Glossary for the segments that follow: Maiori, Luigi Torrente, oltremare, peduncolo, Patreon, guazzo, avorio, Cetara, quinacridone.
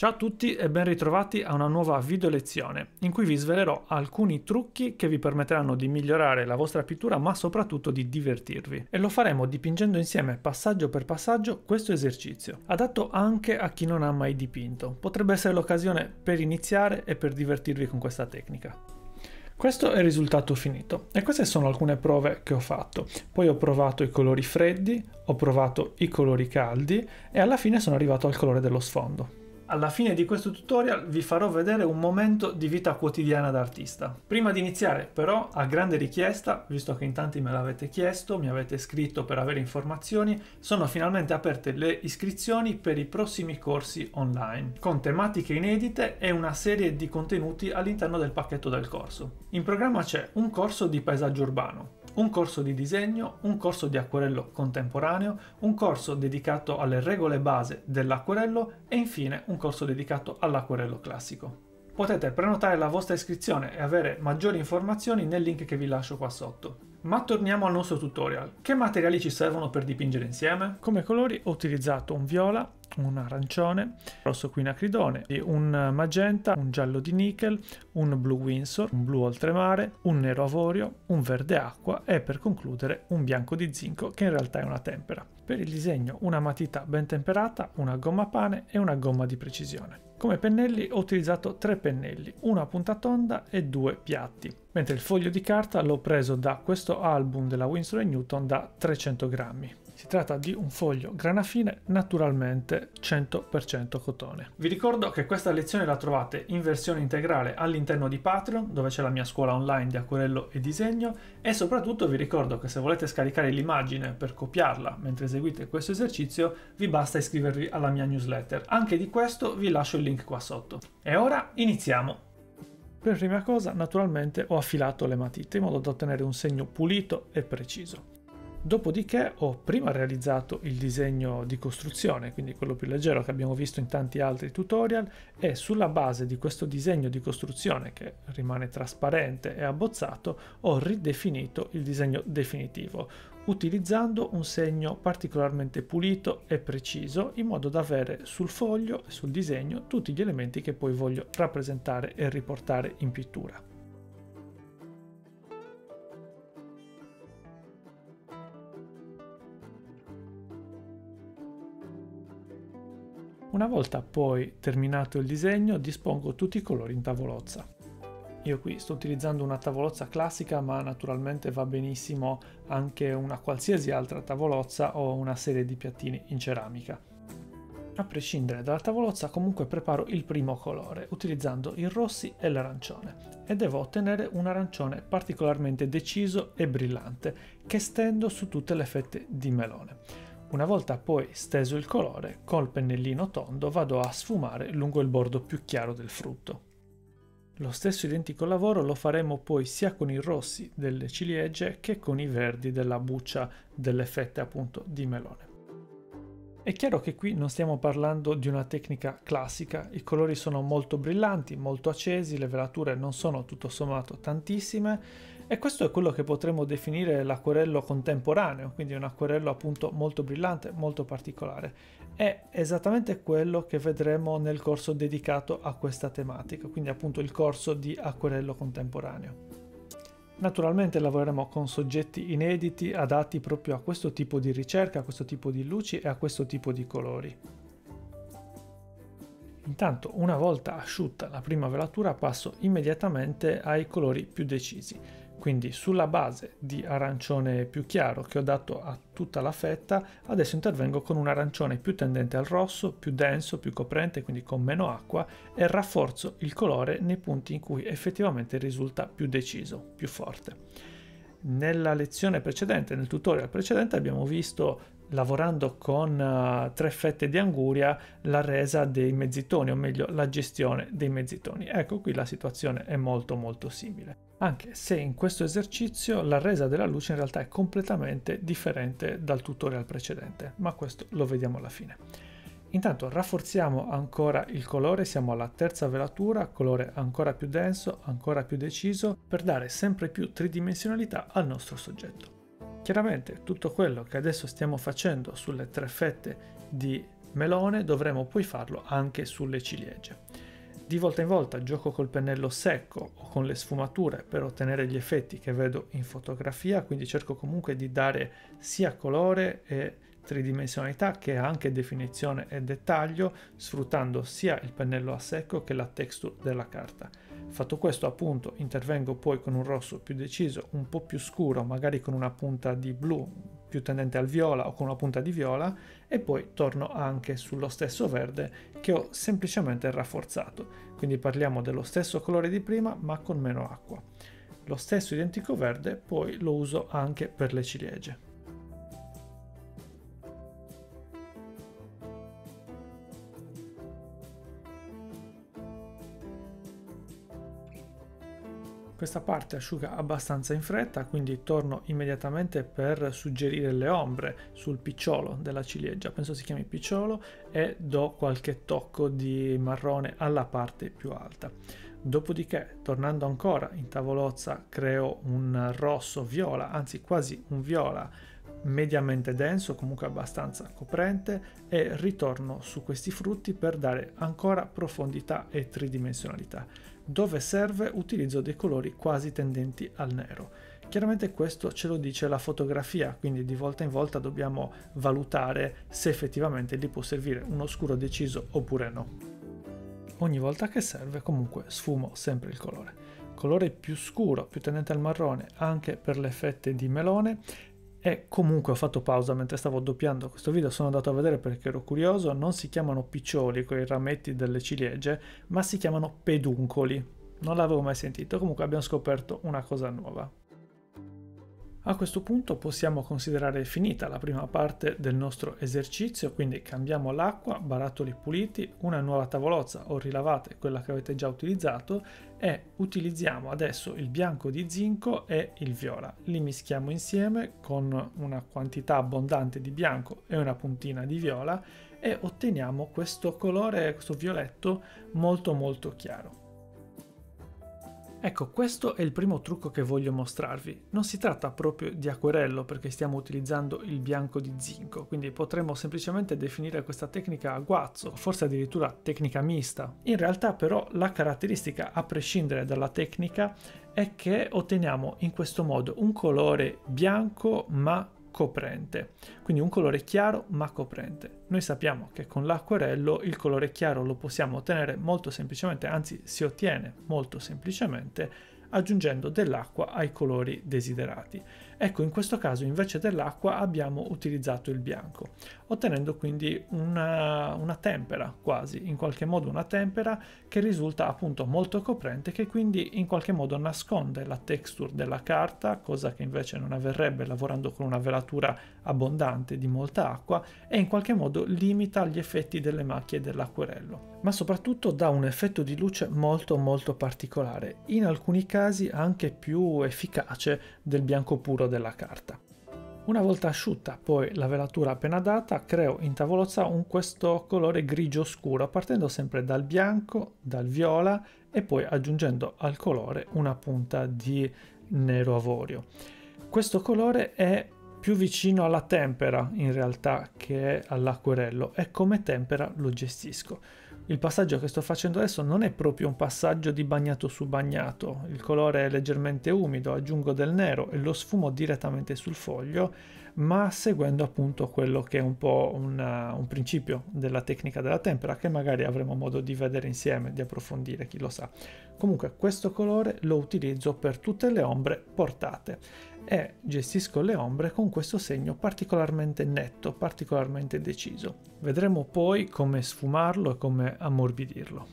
Ciao a tutti e ben ritrovati a una nuova video lezione in cui vi svelerò alcuni trucchi che vi permetteranno di migliorare la vostra pittura ma soprattutto di divertirvi, e lo faremo dipingendo insieme passaggio per passaggio questo esercizio, adatto anche a chi non ha mai dipinto. Potrebbe essere l'occasione per iniziare e per divertirvi con questa tecnica. Questo è il risultato finito e queste sono alcune prove che ho fatto. Poi ho provato i colori freddi, ho provato i colori caldi e alla fine sono arrivato al colore dello sfondo. Alla fine di questo tutorial vi farò vedere un momento di vita quotidiana d'artista. Prima di iniziare però, a grande richiesta, visto che in tanti me l'avete chiesto, mi avete scritto per avere informazioni, sono finalmente aperte le iscrizioni per i prossimi corsi online, con tematiche inedite e una serie di contenuti all'interno del pacchetto del corso. In programma c'è un corso di paesaggio urbano, un corso di disegno, un corso di acquerello contemporaneo, un corso dedicato alle regole base dell'acquerello e infine un corso dedicato all'acquerello classico. Potete prenotare la vostra iscrizione e avere maggiori informazioni nel link che vi lascio qua sotto. Ma torniamo al nostro tutorial. Che materiali ci servono per dipingere insieme? Come colori ho utilizzato un viola, un arancione, rosso quinacridone, un magenta, un giallo di nickel, un blu Windsor, un blu oltremare, un nero avorio, un verde acqua e per concludere un bianco di zinco che in realtà è una tempera. Per il disegno una matita ben temperata, una gomma pane e una gomma di precisione. Come pennelli ho utilizzato 3 pennelli, una punta tonda e 2 piatti, mentre il foglio di carta l'ho preso da questo album della Winsor & Newton da 300 grammi. Si tratta di un foglio grana fine, naturalmente 100% cotone. Vi ricordo che questa lezione la trovate in versione integrale all'interno di Patreon, dove c'è la mia scuola online di acquerello e disegno, e soprattutto vi ricordo che se volete scaricare l'immagine per copiarla mentre eseguite questo esercizio, vi basta iscrivervi alla mia newsletter. Anche di questo vi lascio il link qua sotto. E ora iniziamo! Per prima cosa, naturalmente, ho affilato le matite in modo da ottenere un segno pulito e preciso. Dopodiché ho prima realizzato il disegno di costruzione, quindi quello più leggero che abbiamo visto in tanti altri tutorial, e sulla base di questo disegno di costruzione, che rimane trasparente e abbozzato, ho ridefinito il disegno definitivo, utilizzando un segno particolarmente pulito e preciso in modo da avere sul foglio e sul disegno tutti gli elementi che poi voglio rappresentare e riportare in pittura. Una volta poi terminato il disegno, dispongo tutti i colori in tavolozza. Io qui sto utilizzando una tavolozza classica, ma naturalmente va benissimo anche una qualsiasi altra tavolozza o una serie di piattini in ceramica. A prescindere dalla tavolozza, comunque preparo il primo colore utilizzando i rossi e l'arancione, e devo ottenere un arancione particolarmente deciso e brillante che stendo su tutte le fette di melone. Una volta poi steso il colore, col pennellino tondo vado a sfumare lungo il bordo più chiaro del frutto. Lo stesso identico lavoro lo faremo poi sia con i rossi delle ciliegie che con i verdi della buccia delle fette appunto di melone. È chiaro che qui non stiamo parlando di una tecnica classica, i colori sono molto brillanti, molto accesi, le velature non sono tutto sommato tantissime e questo è quello che potremmo definire l'acquerello contemporaneo, quindi un acquerello appunto molto brillante, molto particolare. È esattamente quello che vedremo nel corso dedicato a questa tematica, quindi appunto il corso di acquerello contemporaneo. Naturalmente lavoreremo con soggetti inediti adatti proprio a questo tipo di ricerca, a questo tipo di luci e a questo tipo di colori. Intanto, una volta asciutta la prima velatura, passo immediatamente ai colori più decisi. Quindi sulla base di arancione più chiaro che ho dato a tutta la fetta, adesso intervengo con un arancione più tendente al rosso, più denso, più coprente, quindi con meno acqua, e rafforzo il colore nei punti in cui effettivamente risulta più deciso, più forte. Nella lezione precedente, nel tutorial precedente, abbiamo visto, lavorando con 3 fette di anguria, la resa dei mezzitoni, o meglio la gestione dei mezzitoni. Ecco, qui la situazione è molto molto simile, anche se in questo esercizio la resa della luce in realtà è completamente differente dal tutorial precedente, ma questo lo vediamo alla fine. Intanto rafforziamo ancora il colore, siamo alla 3ª velatura, colore ancora più denso, ancora più deciso, per dare sempre più tridimensionalità al nostro soggetto. Chiaramente tutto quello che adesso stiamo facendo sulle 3 fette di melone, dovremo poi farlo anche sulle ciliegie. Di volta in volta gioco col pennello secco o con le sfumature per ottenere gli effetti che vedo in fotografia, quindi cerco comunque di dare sia colore e tridimensionalità che anche definizione e dettaglio, sfruttando sia il pennello a secco che la texture della carta. Fatto questo, appunto, intervengo poi con un rosso più deciso, un po' più scuro, magari con una punta di blu più tendente al viola o con una punta di viola, e poi torno anche sullo stesso verde che ho semplicemente rafforzato, quindi parliamo dello stesso colore di prima ma con meno acqua. Lo stesso identico verde poi lo uso anche per le ciliegie. Questa parte asciuga abbastanza in fretta, quindi torno immediatamente per suggerire le ombre sul picciolo della ciliegia, penso si chiami picciolo, e do qualche tocco di marrone alla parte più alta. Dopodiché, tornando ancora in tavolozza, creo un rosso viola, anzi quasi un viola mediamente denso, comunque abbastanza coprente, e ritorno su questi frutti per dare ancora profondità e tridimensionalità. Dove serve utilizzo dei colori quasi tendenti al nero. Chiaramente questo ce lo dice la fotografia, quindi di volta in volta dobbiamo valutare se effettivamente gli può servire un oscuro deciso oppure no. Ogni volta che serve comunque sfumo sempre il colore più scuro, più tendente al marrone anche per le fette di melone. E comunque ho fatto pausa mentre stavo doppiando questo video, sono andato a vedere perché ero curioso. Non si chiamano piccioli quei rametti delle ciliegie, ma si chiamano peduncoli. Non l'avevo mai sentito, comunque abbiamo scoperto una cosa nuova. A questo punto possiamo considerare finita la prima parte del nostro esercizio, quindi cambiamo l'acqua, barattoli puliti, una nuova tavolozza o rilavate quella che avete già utilizzato e utilizziamo adesso il bianco di zinco e il viola. Li mischiamo insieme con una quantità abbondante di bianco e una puntina di viola e otteniamo questo colore, questo violetto molto molto chiaro. Ecco, questo è il primo trucco che voglio mostrarvi. Non si tratta proprio di acquerello perché stiamo utilizzando il bianco di zinco, quindi potremmo semplicemente definire questa tecnica a guazzo, forse addirittura tecnica mista. In realtà però la caratteristica, a prescindere dalla tecnica, è che otteniamo in questo modo un colore bianco ma coprente, quindi un colore chiaro ma coprente. Noi sappiamo che con l'acquerello il colore chiaro lo possiamo ottenere molto semplicemente, anzi si ottiene molto semplicemente aggiungendo dell'acqua ai colori desiderati. Ecco, in questo caso invece dell'acqua abbiamo utilizzato il bianco, ottenendo quindi una tempera, quasi in qualche modo una tempera che risulta appunto molto coprente, che quindi in qualche modo nasconde la texture della carta, cosa che invece non avverrebbe lavorando con una velatura abbondante di molta acqua, e in qualche modo limita gli effetti delle macchie dell'acquerello, ma soprattutto dà un effetto di luce molto molto particolare, in alcuni casi anche più efficace del bianco puro della carta. Una volta asciutta poi la velatura appena data, creo in tavolozza questo colore grigio scuro, partendo sempre dal bianco, dal viola e poi aggiungendo al colore una punta di nero avorio. Questo colore è più vicino alla tempera in realtà che all'acquerello, e come tempera lo gestisco. Il passaggio che sto facendo adesso non è proprio un passaggio di bagnato su bagnato, il colore è leggermente umido, aggiungo del nero e lo sfumo direttamente sul foglio, ma seguendo appunto quello che è un po' un principio della tecnica della tempera, che magari avremo modo di vedere insieme, di approfondire, chi lo sa. Comunque questo colore lo utilizzo per tutte le ombre portate e gestisco le ombre con questo segno particolarmente netto, particolarmente deciso. Vedremo poi come sfumarlo e come ammorbidirlo.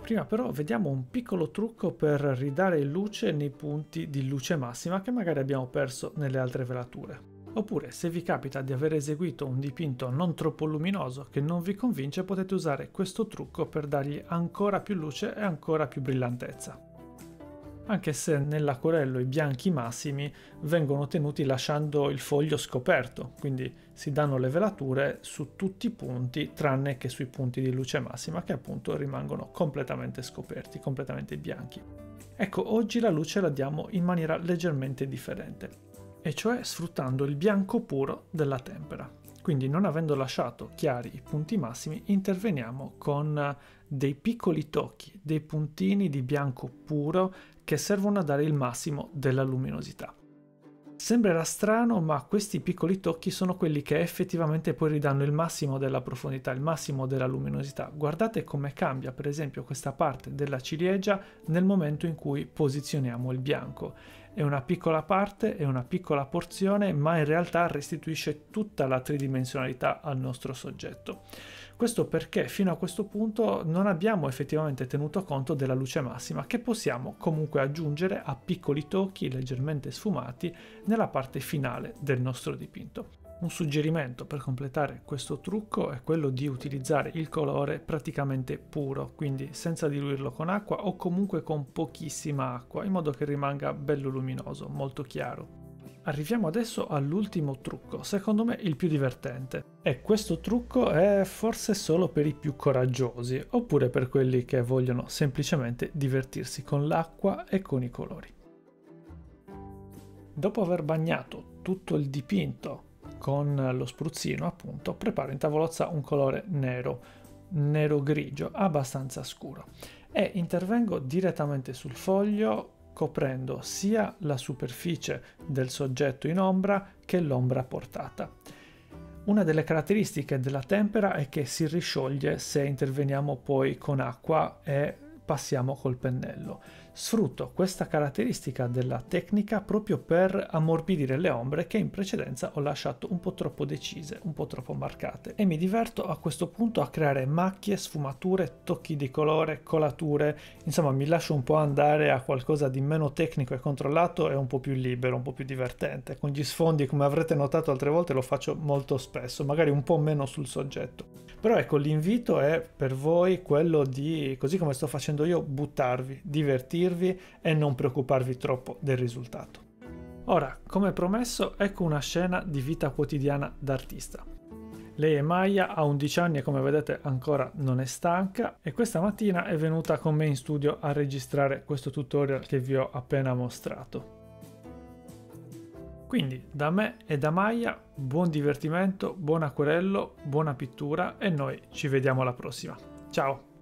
Prima però vediamo un piccolo trucco per ridare luce nei punti di luce massima che magari abbiamo perso nelle altre velature. Oppure, se vi capita di aver eseguito un dipinto non troppo luminoso che non vi convince, potete usare questo trucco per dargli ancora più luce e ancora più brillantezza. Anche se nell'acquerello i bianchi massimi vengono ottenuti lasciando il foglio scoperto, quindi si danno le velature su tutti i punti tranne che sui punti di luce massima, che appunto rimangono completamente scoperti, completamente bianchi. Ecco, oggi la luce la diamo in maniera leggermente differente, e cioè sfruttando il bianco puro della tempera. Quindi, non avendo lasciato chiari i punti massimi, interveniamo con dei piccoli tocchi, dei puntini di bianco puro che servono a dare il massimo della luminosità. Sembrerà strano, ma questi piccoli tocchi sono quelli che effettivamente poi ridanno il massimo della profondità, il massimo della luminosità. Guardate come cambia, per esempio, questa parte della ciliegia nel momento in cui posizioniamo il bianco. È una piccola parte, è una piccola porzione, ma in realtà restituisce tutta la tridimensionalità al nostro soggetto. Questo perché fino a questo punto non abbiamo effettivamente tenuto conto della luce massima che possiamo comunque aggiungere a piccoli tocchi leggermente sfumati nella parte finale del nostro dipinto. Un suggerimento per completare questo trucco è quello di utilizzare il colore praticamente puro, quindi senza diluirlo con acqua o comunque con pochissima acqua, in modo che rimanga bello luminoso, molto chiaro. Arriviamo adesso all'ultimo trucco, secondo me il più divertente. E questo trucco è forse solo per i più coraggiosi, oppure per quelli che vogliono semplicemente divertirsi con l'acqua e con i colori. Dopo aver bagnato tutto il dipinto con lo spruzzino, appunto, preparo in tavolozza un colore nero, nero-grigio, abbastanza scuro, e intervengo direttamente sul foglio coprendo sia la superficie del soggetto in ombra che l'ombra portata. Una delle caratteristiche della tempera è che si riscioglie se interveniamo poi con acqua e passiamo col pennello. Sfrutto questa caratteristica della tecnica proprio per ammorbidire le ombre che in precedenza ho lasciato un po' troppo decise, un po' troppo marcate, e mi diverto a questo punto a creare macchie, sfumature, tocchi di colore, colature, insomma mi lascio un po' andare a qualcosa di meno tecnico e controllato e un po' più libero, un po' più divertente. Con gli sfondi, come avrete notato altre volte, lo faccio molto spesso, magari un po' meno sul soggetto. Però ecco, l'invito è per voi quello di, così come sto facendo io, buttarvi, divertirvi e non preoccuparvi troppo del risultato. Ora, come promesso, ecco una scena di vita quotidiana d'artista. Lei è Maya, ha 11 anni e come vedete ancora non è stanca, e questa mattina è venuta con me in studio a registrare questo tutorial che vi ho appena mostrato. Quindi da me e da Maya buon divertimento, buon acquerello, buona pittura e noi ci vediamo alla prossima. Ciao!